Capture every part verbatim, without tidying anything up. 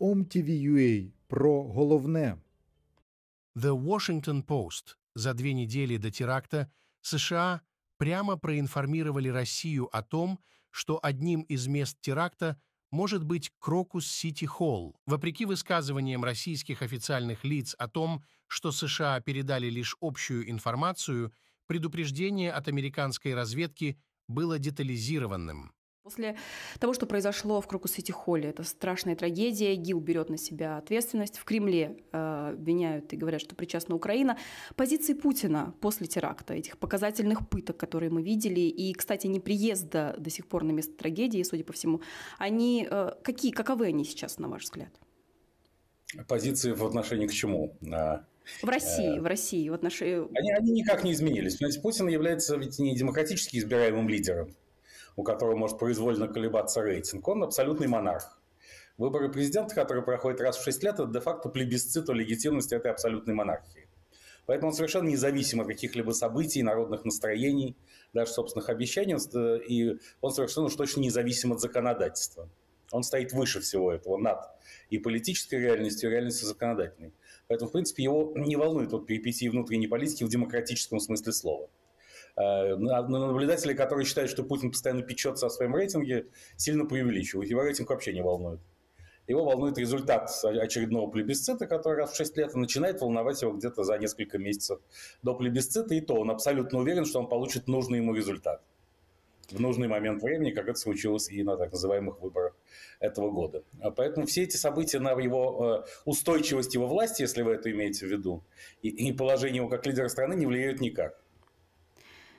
ом ти ви точка ю а про головне. The Washington Post за две недели до теракта США прямо проинформировали Россию о том, что одним из мест теракта может быть Крокус-Сити-Холл. Вопреки высказываниям российских официальных лиц о том, что США передали лишь общую информацию, предупреждение от американской разведки было детализированным. После того, что произошло в Крокус-Сити-Холле, это страшная трагедия, ИГИЛ берет на себя ответственность, в Кремле э, обвиняют и говорят, что причастна Украина. Позиции Путина после теракта, этих показательных пыток, которые мы видели, и, кстати, неприезда до сих пор на место трагедии, судя по всему, они, э, какие, каковы они сейчас, на ваш взгляд? Позиции в отношении к чему? В России, в России. В отношении... они, они никак не изменились. Понимаете, Путин является ведь не демократически избираемым лидером, у которого может произвольно колебаться рейтинг. Он абсолютный монарх. Выборы президента, которые проходят раз в шесть лет, это де-факто плебисцит о легитимности этой абсолютной монархии. Поэтому он совершенно независим от каких-либо событий, народных настроений, даже собственных обещаний. И он совершенно уж точно независим от законодательства. Он стоит выше всего этого, над и политической реальностью, и реальностью законодательной. Поэтому, в принципе, его не волнует вот перипетии внутренней политики в демократическом смысле слова. Наблюдатели, которые считают, что Путин постоянно печется о своем рейтинге, сильно преувеличивают. Его рейтинг вообще не волнует. Его волнует результат очередного плебисцита, который раз в шесть лет начинает волновать его где-то за несколько месяцев до плебисцита. И то он абсолютно уверен, что он получит нужный ему результат в нужный момент времени, как это случилось и на так называемых выборах этого года. Поэтому все эти события на его устойчивость его власти, если вы это имеете в виду, и положение его как лидера страны не влияют никак.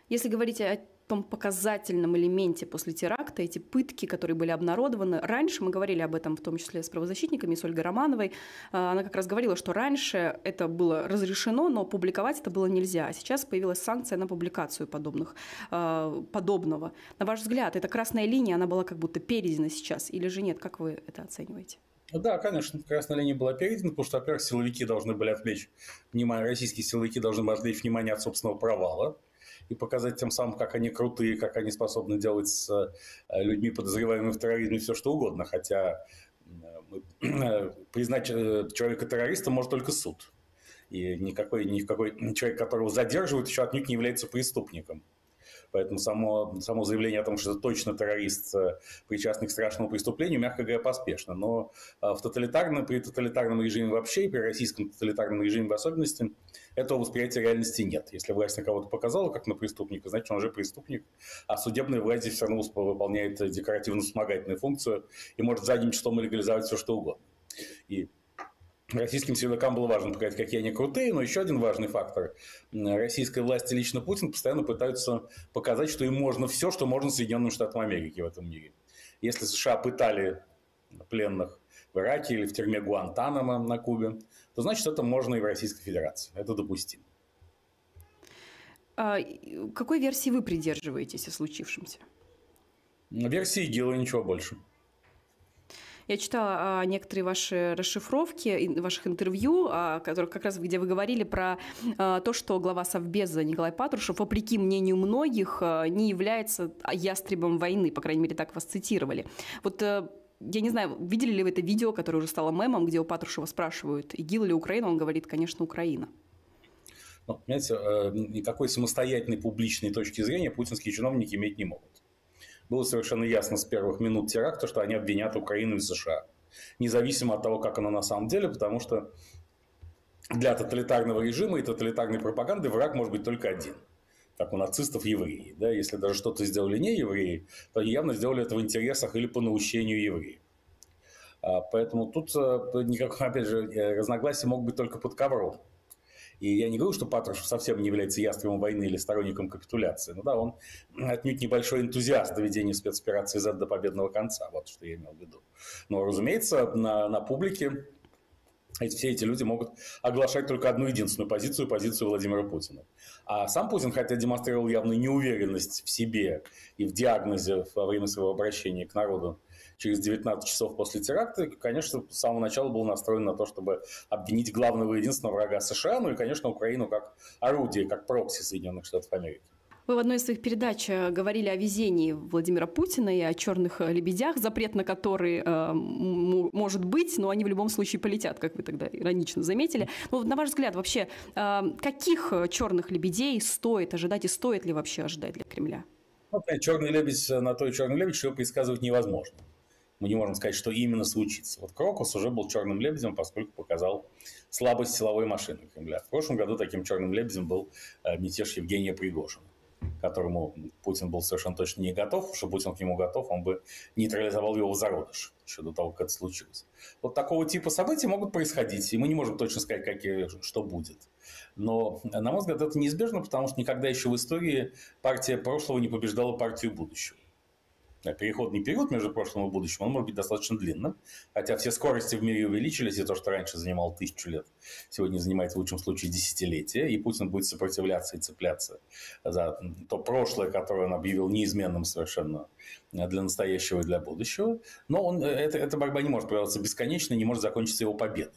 Если говорить о том показательном элементе после теракта, эти пытки, которые были обнародованы, раньше мы говорили об этом в том числе с правозащитниками, с Ольгой Романовой, она как раз говорила, что раньше это было разрешено, но публиковать это было нельзя, а сейчас появилась санкция на публикацию подобных, подобного. На ваш взгляд, эта красная линия, она была как будто перейдена сейчас или же нет? Как вы это оцениваете? Да, конечно, красная линия была перейдена, потому что, во-первых, силовики должны были отвлечь внимание, российские силовики должны были отвлечь внимание от собственного провала и показать тем самым, как они крутые, как они способны делать с людьми, подозреваемыми в терроризме, все что угодно. Хотя признать человека террористом может только суд. И никакой, никакой человек, которого задерживают, еще отнюдь не является преступником. Поэтому само, само заявление о том, что это точно террорист, причастный к страшному преступлению, мягко говоря, поспешно. Но в тоталитарном, при тоталитарном режиме вообще, и при российском тоталитарном режиме в особенности, этого восприятия реальности нет. Если власть на кого-то показала, как на преступника, значит, он уже преступник. А судебная власть все равно выполняет декоративно-вспомогательную функцию и может задним числом легализовать все, что угодно. И... российским силовикам было важно показать, какие они крутые, но еще один важный фактор. Российская власть и лично Путин постоянно пытаются показать, что им можно все, что можно Соединенным Штатам Америки в этом мире. Если США пытали пленных в Ираке или в тюрьме Гуантанамо на Кубе, то значит, это можно и в Российской Федерации. Это допустимо. А какой версии вы придерживаетесь о случившемся? Версии ИГИЛа, ничего больше. Я читала некоторые ваши расшифровки, ваших интервью, как раз где вы говорили про то, что глава Совбеза Николай Патрушев, вопреки мнению многих, не является ястребом войны, по крайней мере, так вас цитировали. Вот я не знаю, видели ли вы это видео, которое уже стало мемом, где у Патрушева спрашивают, ИГИЛ или Украина, он говорит, конечно, Украина. Ну, понимаете, никакой самостоятельной публичной точки зрения путинские чиновники иметь не могут. Было совершенно ясно с первых минут теракта, что они обвинят Украину и США. Независимо от того, как оно на самом деле, потому что для тоталитарного режима и тоталитарной пропаганды враг может быть только один. Как у нацистов евреи. Да? Если даже что-то сделали не евреи, то они явно сделали это в интересах или по наущению евреев. Поэтому тут никакого, опять же, разногласия могут быть только под ковром. И я не говорю, что Патрушев совсем не является ястребом войны или сторонником капитуляции. Ну да, он отнюдь небольшой энтузиаст доведения спецоперации зэт до победного конца. Вот что я имел в виду. Но, разумеется, на, на публике все эти люди могут оглашать только одну единственную позицию – позицию Владимира Путина. А сам Путин, хотя демонстрировал явную неуверенность в себе и в диагнозе во время своего обращения к народу, через девятнадцать часов после теракта, конечно, с самого начала был настроен на то, чтобы обвинить главного и единственного врага США, ну и, конечно, Украину как орудие, как прокси Соединенных Штатов Америки. Вы в одной из своих передач говорили о везении Владимира Путина и о черных лебедях, запрет на которые э, может быть, но они в любом случае полетят, как вы тогда иронично заметили. Но вот, на ваш взгляд, вообще, э, каких черных лебедей стоит ожидать и стоит ли вообще ожидать для Кремля? Ну, черный лебедь на то и черный лебедь, что предсказывать невозможно. Мы не можем сказать, что именно случится. Вот Крокус уже был черным лебедем, поскольку показал слабость силовой машины Кремля. В прошлом году таким черным лебедем был мятеж Евгения Пригожина, к которому Путин был совершенно точно не готов. Потому что Путин к нему готов, он бы нейтрализовал его в зародыш еще до того, как это случилось. Вот такого типа событий могут происходить, и мы не можем точно сказать, как, что будет. Но, на мой взгляд, это неизбежно, потому что никогда еще в истории партия прошлого не побеждала партию будущего. Переходный период между прошлым и будущим, он может быть достаточно длинным, хотя все скорости в мире увеличились, и то, что раньше занимало тысячу лет, сегодня занимает в лучшем случае десятилетия, и Путин будет сопротивляться и цепляться за то прошлое, которое он объявил неизменным совершенно для настоящего и для будущего. Но он, это, эта борьба не может продолжаться бесконечно, не может закончиться его победой.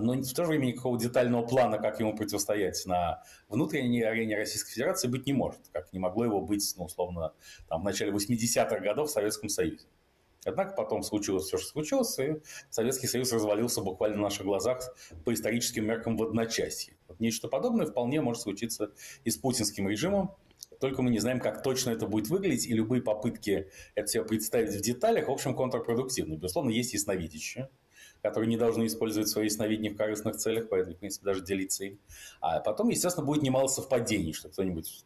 Но в то же время никакого детального плана, как ему противостоять на внутренней арене Российской Федерации, быть не может. Как не могло его быть, ну, условно, там, в начале восьмидесятых годов в Советском Союзе. Однако потом случилось все, что случилось, и Советский Союз развалился буквально на наших глазах по историческим меркам в одночасье. Вот нечто подобное вполне может случиться и с путинским режимом. Только мы не знаем, как точно это будет выглядеть, и любые попытки это себе представить в деталях, в общем, контрпродуктивны. Безусловно, есть ясновидящие, которые не должны использовать свои ясновидения в корыстных целях, поэтому, в принципе, даже делиться им. А потом, естественно, будет немало совпадений, что кто-нибудь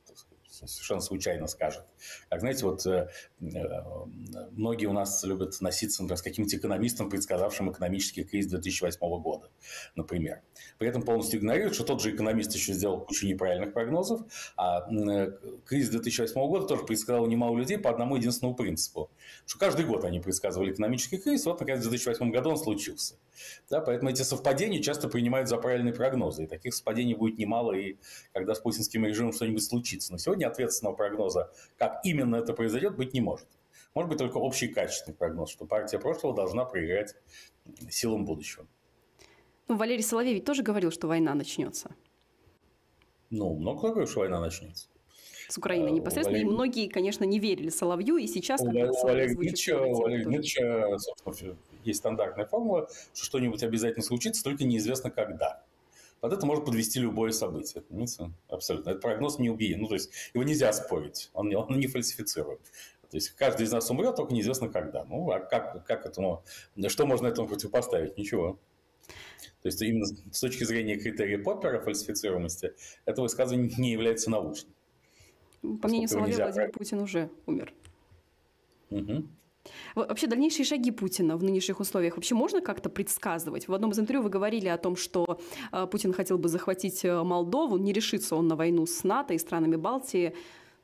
совершенно случайно скажет. Как, знаете, вот э, многие у нас любят носиться, например, с каким-то экономистом, предсказавшим экономический кризис две тысячи восьмого года, например. При этом полностью игнорируют, что тот же экономист еще сделал кучу неправильных прогнозов, а э, кризис две тысячи восьмого года тоже предсказал немало людей по одному единственному принципу, что каждый год они предсказывали экономический кризис, вот, наконец, в две тысячи восьмом году он случился. Да, поэтому эти совпадения часто принимают за правильные прогнозы, и таких совпадений будет немало, и когда с путинским режимом что-нибудь случится. Но сегодня ответственного прогноза, как именно это произойдет, быть не может. Может быть только общий качественный прогноз, что партия прошлого должна проиграть силам будущего. Ну, Валерий Соловей ведь тоже говорил, что война начнется. Ну, много кто говорит, что война начнется. С Украиной непосредственно. Валерий... И многие, конечно, не верили Соловью, и сейчас... У, Валерия, Соловей Гитча, у Валерия Гитча, собственно, есть стандартная формула, что что-нибудь обязательно случится, только неизвестно когда. Под это может подвести любое событие, понимаете? Абсолютно. Этот прогноз неубиен. Ну, то есть его нельзя спорить, он, он не фальсифицирует. То есть каждый из нас умрет, только неизвестно когда. Ну, а как, как этому, что можно этому противопоставить? Ничего. То есть именно с точки зрения критерия Поппера фальсифицируемости это высказывание не является научным. По мнению Соловьева, Владимир Путин уже умер. Угу. Вообще дальнейшие шаги Путина в нынешних условиях вообще можно как-то предсказывать? В одном из интервью вы говорили о том, что Путин хотел бы захватить Молдову, не решится он на войну с НАТО и странами Балтии.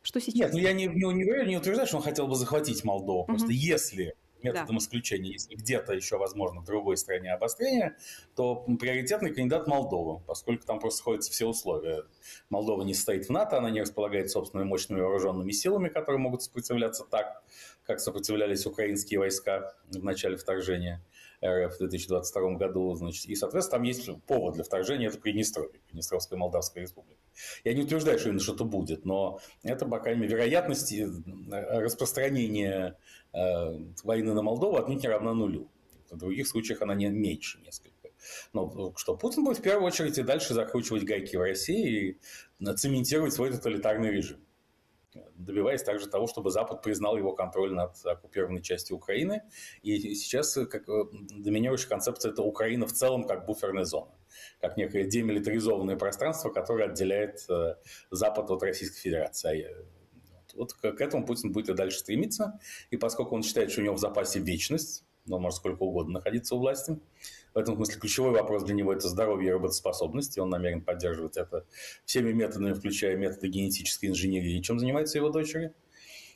Что сейчас? Нет, ну я не, не, не, не утверждаю, что он хотел бы захватить Молдову. Просто угу. если методом да. исключения, если где-то еще возможно в другой стране обострение, то приоритетный кандидат Молдова, поскольку там просто сходятся все условия. Молдова не состоит в НАТО, она не располагает собственными мощными вооруженными силами, которые могут сопротивляться так, как сопротивлялись украинские войска в начале вторжения РФ в две тысячи двадцать втором году. Значит, и, соответственно, там есть повод для вторжения, это Приднестровье, Приднестровская Молдавская Республика. Я не утверждаю, что именно что-то будет, но это, по крайней мере, вероятность распространения э, войны на Молдову отнюдь не равна нулю. В других случаях она не меньше несколько. Но что Путин будет в первую очередь и дальше закручивать гайки в России и цементировать свой тоталитарный режим, добиваясь также того, чтобы Запад признал его контроль над оккупированной частью Украины. И сейчас как доминирующая концепция – это Украина в целом как буферная зона, как некое демилитаризованное пространство, которое отделяет Запад от Российской Федерации. Вот к этому Путин будет и дальше стремиться. И поскольку он считает, что у него в запасе вечность, он может сколько угодно находиться у власти. В этом смысле ключевой вопрос для него – это здоровье и работоспособность. И он намерен поддерживать это всеми методами, включая методы генетической инженерии, чем занимаются его дочери.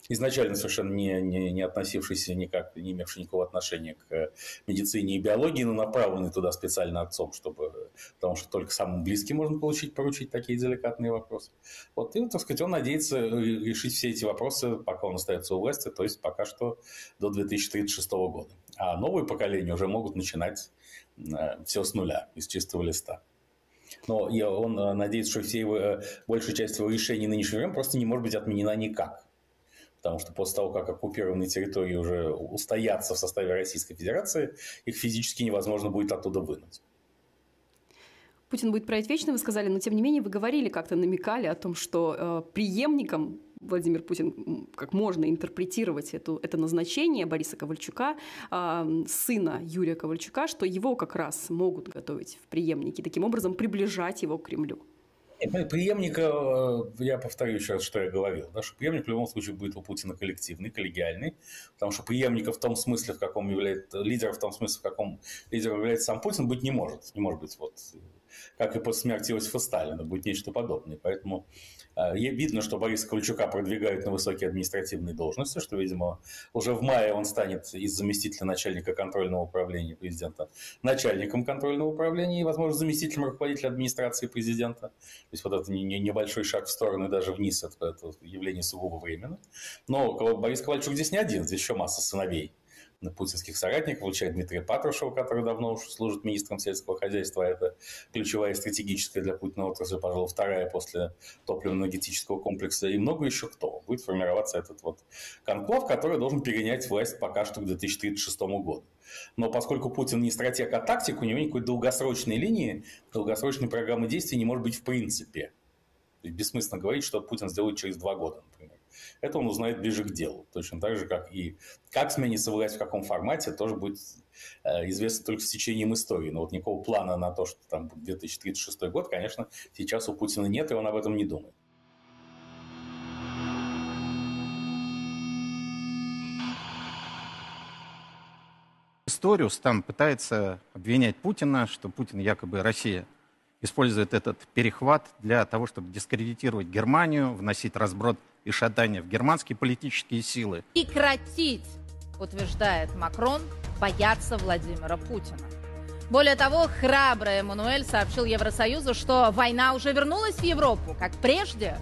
Изначально совершенно не, не, не относившийся никак, не имевший никакого отношения к медицине и биологии, но направленный туда специально отцом, чтобы, потому что только самым близким можно получить, поручить такие деликатные вопросы. Вот, и, так сказать, он надеется решить все эти вопросы, пока он остается у власти, то есть пока что до две тысячи тридцать шестого года. А новые поколения уже могут начинать все с нуля, из чистого листа. Но я, он надеется, что все его, большая часть его решений нынешнего времени просто не может быть отменена никак. Потому что после того, как оккупированные территории уже устоятся в составе Российской Федерации, их физически невозможно будет оттуда вынуть. Путин будет править вечно, вы сказали, но тем не менее вы говорили, как-то намекали о том, что э, преемником Владимир Путин, как можно интерпретировать эту, это назначение Бориса Ковальчука, э, сына Юрия Ковальчука, что его как раз могут готовить в преемнике, таким образом приближать его к Кремлю. Преемника, я повторю еще раз, что я говорил, да, что преемник в любом случае будет у Путина коллективный, коллегиальный, потому что преемника в том смысле, в каком является, лидера в том смысле, в каком лидером является сам Путин, быть не может. Не может быть, вот, как и после смерти Иосифа Сталина, будет нечто подобное. Поэтому э, видно, что Бориса Ковальчука продвигают на высокие административные должности, что, видимо, уже в мае он станет из заместителя начальника контрольного управления президента начальником контрольного управления и, возможно, заместителем руководителя администрации президента. То есть вот это небольшой шаг в сторону и даже вниз, это, это явление сугубо временно. Но Борис Ковальчук здесь не один, здесь еще масса сыновей на путинских соратников, включая Дмитрия Патрушева, который давно уже служит министром сельского хозяйства, а это ключевая стратегическая для Путина отрасль, пожалуй, вторая после топливно-энергетического комплекса, и много еще кто. Будет формироваться этот вот конклав, который должен перенять власть пока что к две тысячи тридцать шестому году. Но поскольку Путин не стратег, а тактик, у него никакой долгосрочной линии, долгосрочной программы действий не может быть в принципе. То есть бессмысленно говорить, что Путин сделает через два года, например. Это он узнает ближе к делу. Точно так же, как и как сменится власть, в каком формате, тоже будет э, известно только с течением истории. Но вот никакого плана на то, что там две тысячи тридцать шестой год, конечно, сейчас у Путина нет, и он об этом не думает. Историю там пытается обвинять Путина, что Путин якобы Россия использует этот перехват для того, чтобы дискредитировать Германию, вносить разброд и шатание в германские политические силы. Прекратить, утверждает Макрон, бояться Владимира Путина. Более того, храбрый Эммануэль сообщил Евросоюзу, что война уже вернулась в Европу, как прежде.